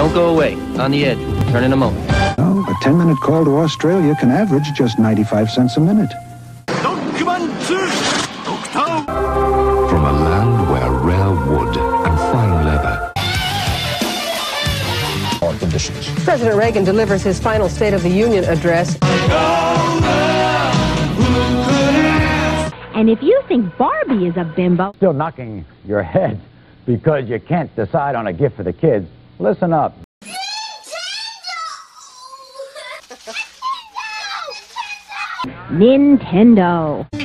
Don't go away. On the edge. We'll return in a moment. No, a 10-minute call to Australia can average just 95 cents a minute. From a land where rare wood and fine leather are conditions. President Reagan delivers his final State of the Union address. And if you think Barbie is a bimbo... Still knocking your head because you can't decide on a gift for the kids. Listen up. Nintendo! Nintendo! Nintendo! Nintendo!